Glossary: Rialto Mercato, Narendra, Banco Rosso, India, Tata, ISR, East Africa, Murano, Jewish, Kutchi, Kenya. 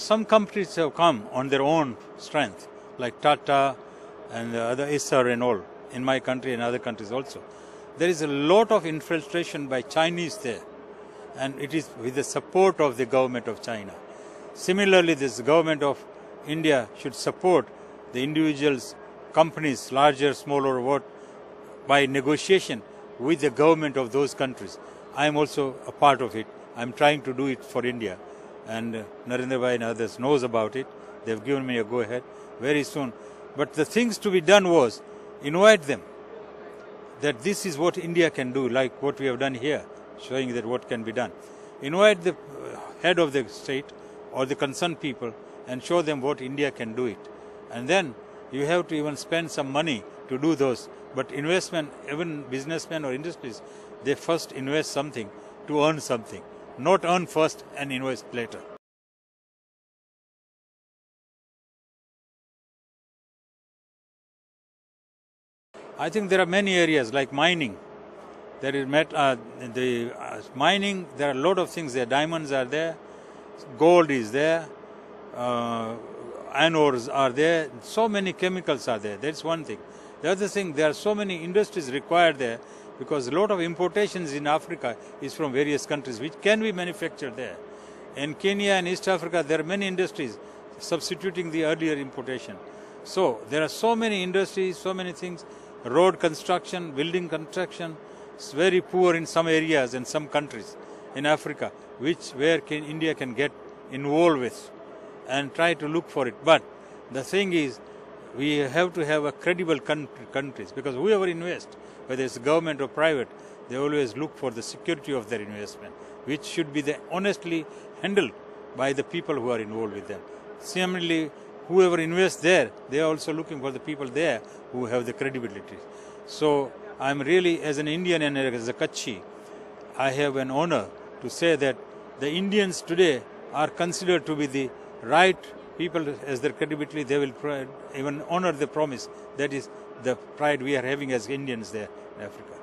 some companies have come on their own strength, like Tata and other ISR and all, in my country and other countries also. There is a lot of infiltration by Chinese there, and it is with the support of the government of China. Similarly, this government of India should support the individuals, companies, larger, smaller, what, by negotiation with the government of those countries. I am also a part of it. I am trying to do it for India, and Narendra bhai and others knows about it. They have given me a go-ahead very soon. But the things to be done was invite them that this is what India can do, like what we have done here, showing that what can be done. Invite the head of the state or the concerned people and show them what India can do it. And then you have to even spend some money to do those. But investment, even businessmen or industries, they first invest something to earn something, not earn first and invest later. I think there are many areas like mining. There is mining, there are a lot of things there. Diamonds are there, gold is there, iron ores are there, so many chemicals are there. That's one thing. The other thing, there are so many industries required there, because a lot of importations in Africa is from various countries which can be manufactured there. In Kenya and East Africa, there are many industries substituting the earlier importation. So there are so many industries, so many things, road construction, building construction. It's very poor in some areas and some countries in Africa, where India can get involved with and try to look for it. But the thing is, we have to have a credible countries, because whoever invests, whether it's government or private, they always look for the security of their investment, which should be honestly handled by the people who are involved with them. Similarly, whoever invests there, they are also looking for the people there who have the credibility. So I'm really, as an Indian and as a Kutchi, I have an honor to say that the Indians today are considered to be the right people. As their credibility, they will even honor the promise. That is the pride we are having as Indians there in Africa.